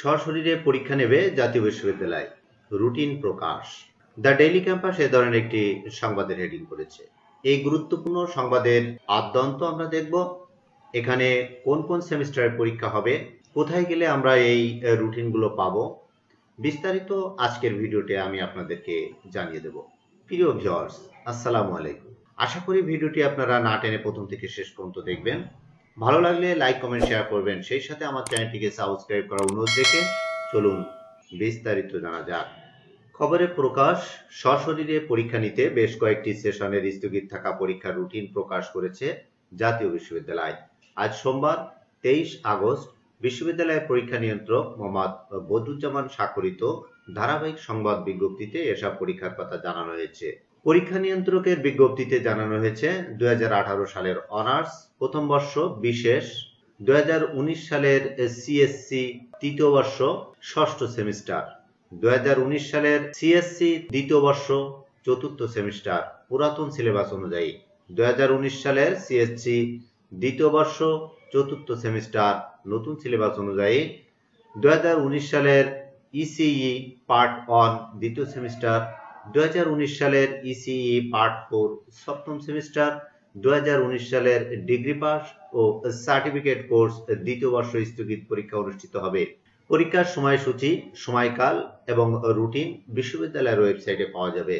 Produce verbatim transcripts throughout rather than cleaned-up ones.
সশরীরে পরীক্ষা নেবে জাতীয় বিশ্ববিদ্যালয়। রুটিন প্রকাশ। দ্য ডেইলি ক্যাম্পাস এ ধরনের একটি সংবাদের হেডিং করেছে। এই গুরুত্বপূর্ণ সংবাদের আদ্যন্ত আমরা দেখব, এখানে কোন কোন সেমিস্টারের পরীক্ষা হবে, কোথায় গেলে আমরা এই রুটিনগুলো পাবো, বিস্তারিত আজকের ভিডিওতে আমি আপনাদেরকে জানিয়ে দেব। প্রিয় ভিউয়ার্স, আসসালামু আলাইকুম। আশা করি ভিডিওটি আপনারা না টেনে প্রথম থেকে শেষ পর্যন্ত দেখবেন। ভালো লাগলে লাইক কমেন্ট শেয়ার করবেন, সেই সাথে আমার চ্যানেলটিকে সাবস্ক্রাইব করার অনুরোধ রেখে চলুন বিস্তারিত জানা যাক। খবরে প্রকাশ, সশরীরে পরীক্ষা নিতে বেশ কয়েকটি সেশনের স্থগিত থাকা পরীক্ষার রুটিন প্রকাশ করেছে জাতীয় বিশ্ববিদ্যালয়। আজ সোমবার তেইশ আগস্ট বিশ্ববিদ্যালয়ের পরীক্ষা নিয়ন্ত্রক মোহাম্মদ বদরুজ্জামান স্বাক্ষরিত ধারাবাহিক সংবাদ বিজ্ঞপ্তিতে এসব পরীক্ষার কথা জানানো হয়েছে। পরীক্ষা নিয়ন্ত্রকের বিজ্ঞপ্তিতে জানানো হয়েছে দুই হাজার আঠারো সালের অনার্স প্রথম বর্ষ বিশেষ, দুই হাজার উনিশ সালের সিএসসি তৃতীয় বর্ষ ষষ্ঠ সেমিস্টার, দুই হাজার উনিশ সালের সিএসসি দ্বিতীয় বর্ষ চতুর্থ সেমিস্টার পুরাতন সিলেবাস অনুযায়ী, দুই হাজার উনিশ সালের সিএসসি দ্বিতীয় বর্ষ চতুর্থ সেমিস্টার নতুন সিলেবাস অনুযায়ী, দুই হাজার উনিশ সালের ইসিই পার্ট ওয়ান দ্বিতীয় সেমিস্টার, দুই হাজার উনিশ সালের ইসিই পার্ট ফোর সপ্তম সেমিস্টার, দুই হাজার উনিশ সালের ডিগ্রি পাস ও সার্টিফিকেট কোর্স দ্বিতীয় বর্ষ স্থগিত পরীক্ষা অনুষ্ঠিত হবে। পরীক্ষার সময়সূচি, সময়কাল এবং রুটিন বিশ্ববিদ্যালয়ের ওয়েবসাইটে পাওয়া যাবে।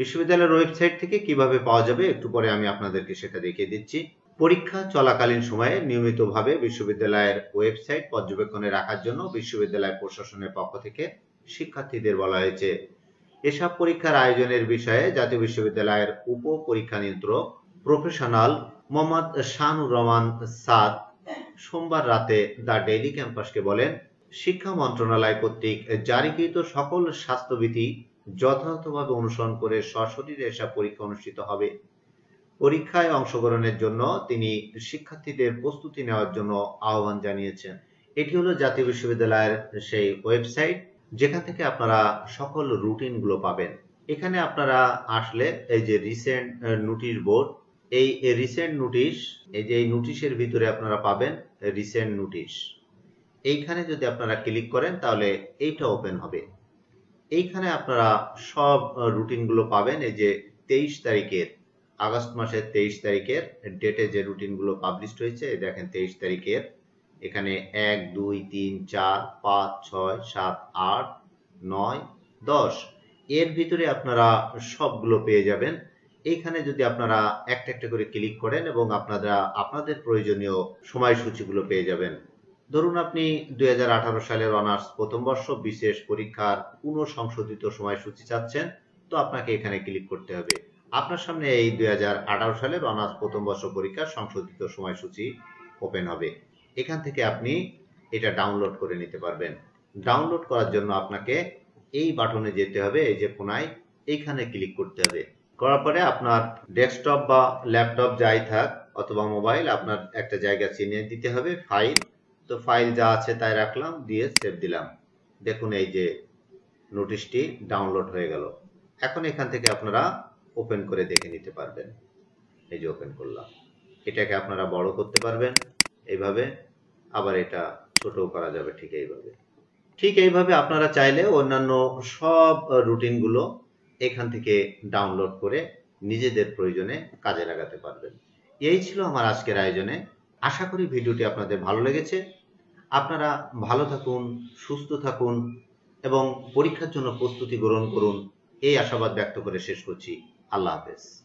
বিশ্ববিদ্যালয়ের ওয়েবসাইট থেকে কিভাবে পাওয়া যাবে একটু পরে আমি আপনাদেরকে সেটা দেখিয়ে দিচ্ছি। পরীক্ষা চলাকালীন সময়ে নিয়মিতভাবে বিশ্ববিদ্যালয়ের ওয়েবসাইট পর্যবেক্ষণে রাখার জন্য বিশ্ববিদ্যালয় প্রশাসনের পক্ষ থেকে শিক্ষার্থীদের বলা হয়েছে। এসব পরীক্ষার আয়োজনের বিষয়ে জাতীয় বিশ্ববিদ্যালয়ের উপ পরীক্ষা নিয়ন্ত্রক প্রফেশনাল মোহাম্মদ শাহানুর রহমান সাদ সোমবার রাতে দ্য ডেইলি ক্যাম্পাসকে বলেন, শিক্ষা মন্ত্রণালয় কর্তৃক জারিকৃত সকল স্বাস্থ্যবিধি যথাযথভাবে অনুসরণ করে সশরীরে এসব পরীক্ষা অনুষ্ঠিত হবে। পরীক্ষায় অংশগ্রহণের জন্য তিনি শিক্ষার্থীদের প্রস্তুতি নেওয়ার জন্য আহ্বান জানিয়েছেন। এটি হলো জাতীয় বিশ্ববিদ্যালয়ের সেই ওয়েবসাইট, যেখান থেকে আপনারা সকল রুটিনগুলো পাবেন। এখানে আপনারা আসলে এই যে রিসেন্ট নোটিশ বোর্ড, এই রিসেন্ট নোটিশ, এই যে নোটিশের ভিতরে আপনারা পাবেন রিসেন্ট নোটিশ, এইখানে যদি আপনারা ক্লিক করেন তাহলে এইটা ওপেন হবে। এইখানে আপনারা সব রুটিনগুলো পাবেন। এই যে তেইশ তারিখের আগস্ট মাসের তেইশ তারিখের ডেটে যে রুটিনগুলো পাবলিশড হয়েছে, দেখেন তেইশ তারিখের এখানে এক দুই তিন চার পাঁচ ছয় সাত আট নয় দশ, এর ভিতরে আপনারা সবগুলো পেয়ে যাবেন। এইখানে যদি আপনারা একটা একটা করে ক্লিক করেন এবং আপনারা আপনাদের প্রয়োজনীয় সময়সূচিগুলো পেয়ে যাবেন। ধরুন আপনি দুই হাজার আঠারো সালের অনার্স প্রথম বর্ষ বিশেষ পরীক্ষার পুনঃ সংশোধিত সময়সূচি চাচ্ছেন, তো আপনাকে এখানে ক্লিক করতে হবে। আপনার সামনে এই দুই হাজার আঠারো সালের অনার্স প্রথম বর্ষ পরীক্ষার সংশোধিত সময়সূচি ওপেন হবে। এখান থেকে আপনি এটা ডাউনলোড করে নিতে পারবেন। ডাউনলোড করার জন্য আপনাকে এই বাটনে যেতে হবে, এই যে কোনায় এইখানে ক্লিক করতে হবে। করার পরে আপনার ডেস্কটপ বা ল্যাপটপ যাই থাক অথবা মোবাইল, আপনার একটা জায়গা চিনে দিতে হবে ফাইল। তো ফাইল যা আছে তাই রাখলাম, দিয়ে সেভ দিলাম। দেখুন এই যে নোটিশটি ডাউনলোড হয়ে গেল। এখন এখান থেকে আপনারা ওপেন করে দেখে নিতে পারবেন। এই যে ওপেন করলাম, এটাকে আপনারা বড় করতে পারবেন এইভাবে, আবার এটা ছোটও করা যাবে ঠিক এইভাবে। ঠিক এইভাবে আপনারা চাইলে অন্যান্য সব রুটিনগুলো এখান থেকে ডাউনলোড করে নিজেদের প্রয়োজনে কাজে লাগাতে পারবেন। এই ছিল আমার আজকের আয়োজনে। আশা করি ভিডিওটি আপনাদের ভালো লেগেছে। আপনারা ভালো থাকুন, সুস্থ থাকুন এবং পরীক্ষার জন্য প্রস্তুতি গ্রহণ করুন, এই আশাবাদ ব্যক্ত করে শেষ করছি। আল্লাহ হাফেজ।